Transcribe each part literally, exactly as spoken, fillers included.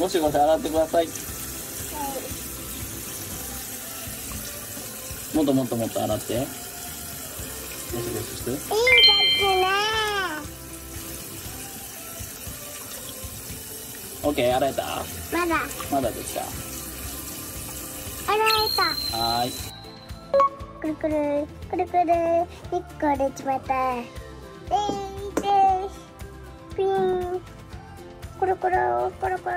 もしごし洗ってください。はい、もっともっともっと洗って。もしごしして。いいですね。オッケー、洗えた。まだ。まだでした。洗えた。はい。くるくる、くるくる、一個でちまった。えいです。ピン。コロコロコロコロ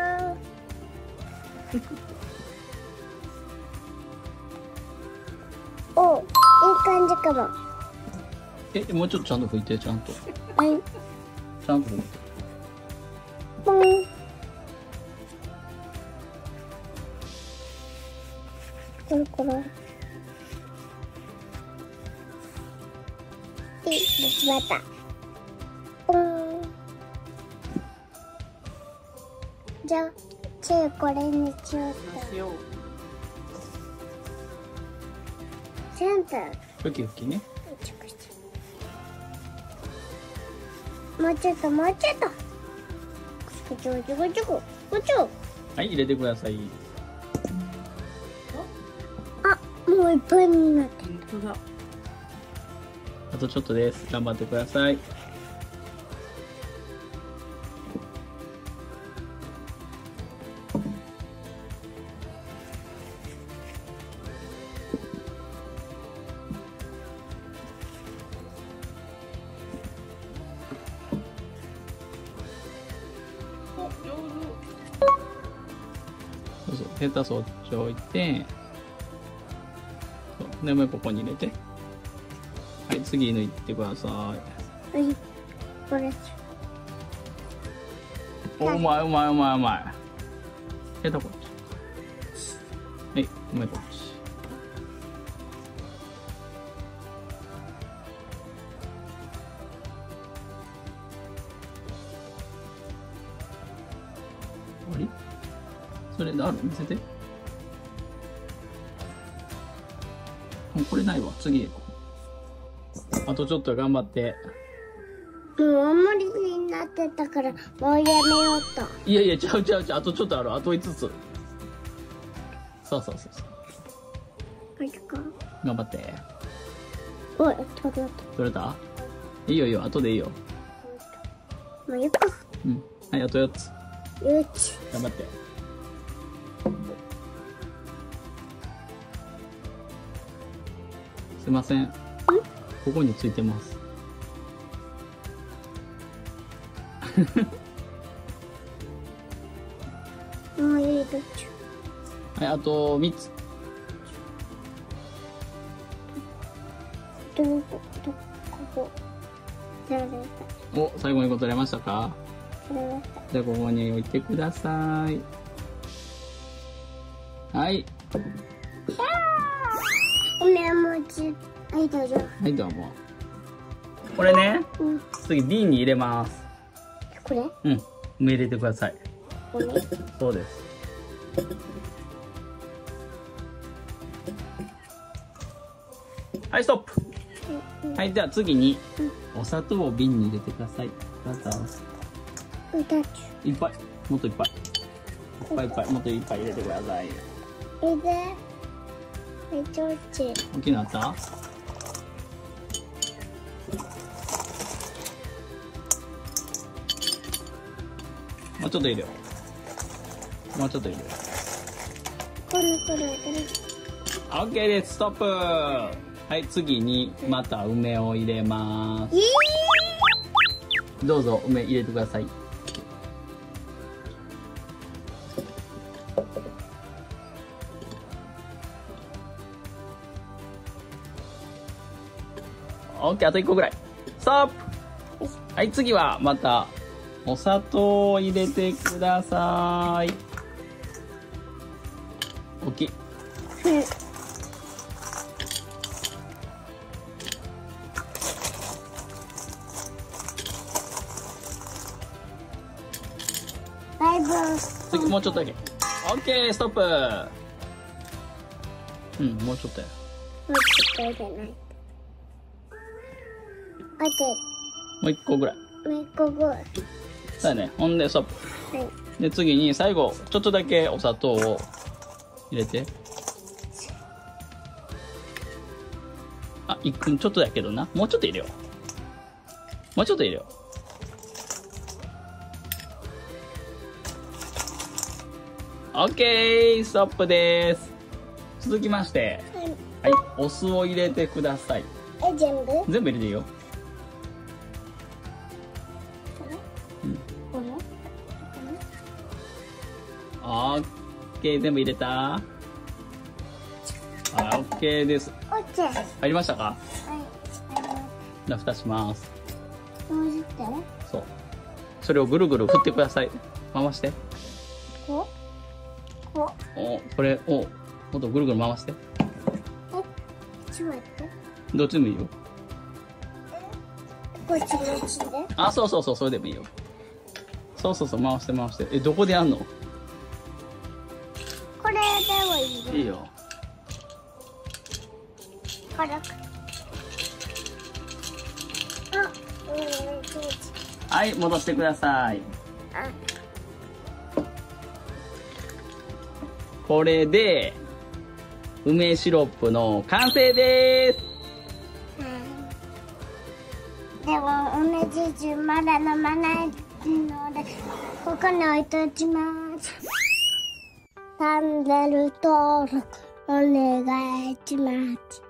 お、いい感じかも。え、もうちょっとちゃんと拭いて、ちゃんと。はい。ちゃんと拭いて。ポン。コロコロ。で、できまった。ポン。じゃあ、チューこれにしよう。ちゃんと。ウキウキね。もうちょっと、もうちょっと。こちょこちょこちょこちょ。はい、入れてください。あ、もういっぱいになってる。本当だ。あとちょっとです。頑張ってください。ヘタそっち置いて、でもここに入れて、はい、次抜いてください。はい、これ。お前お前お前お前。ヘタこっち。はい、お前こっち。あれ？それある？見せて。もうこれないわ。次。あとちょっと頑張って。もうあんまりになってたからもうやめようと。いやいや、ちゃうちゃうちゃう。あとちょっとある。あといつつ。そうそうそうそう。これか。頑張って。おい、取れた。取れた？いいよいいよ。あとでいいよ。もうよっか。うん。はい、あとよっつ。よっつ。頑張って。すいません。ここについてます。はい、あと三つ。お、最後にこう取れましたか。じゃあここに置いてください。はい。はい、どうぞ。はい、どうも。これね、うん、次瓶に入れます。これ？うん、入れてください。これ？そうです。はい、ストップ。うん、はい、じゃあ次に、うん、お砂糖を瓶に入れてください。バター。いっぱい、もっといっぱい。いっぱいいっぱい、もっといっぱい入れてください。入れて。大きなった？もうちょっと入れよう。もうちょっと入れよう。これこれこれ。オッケーです。ストップ。はい、次にまた梅を入れます。えー、どうぞ梅入れてください。オッケー、あといっこぐらい。ストップ。はい、次はまたお砂糖を入れてください。大きい。だいぶ。次もうちょっとだけ。オッケー、ストップ。うん、もうちょっとや。もうちょっとじゃない。もう一個ぐらい。もう一個ぐらい。そうだね。ほんでストップ。はい。で次に最後ちょっとだけお砂糖を入れて、あいっくんちょっとだけどな、もうちょっと入れよう、もうちょっと入れよう。オッケー、ストップです。続きまして、はい、お酢を入れてください。え、全部？全部入れていいよ。オッケー、全部入れた。オッケーです。オッケー。入りましたか？はい。じゃあ蓋します。そう。それをぐるぐる振ってください。回して。こう？こう？お、これをもっとぐるぐる回して。え、ちょっと待って。どっちでもいいよ。こっちで。あ、そうそうそう、それでもいいよ。そうそうそう、回して回して。え、どこでやんの？いいよ。軽く。はい、戻してください。これで梅シロップの完成です。うん、でも梅ジュースまだ飲まないのでここに置いときます。チャンネル登録お願いします。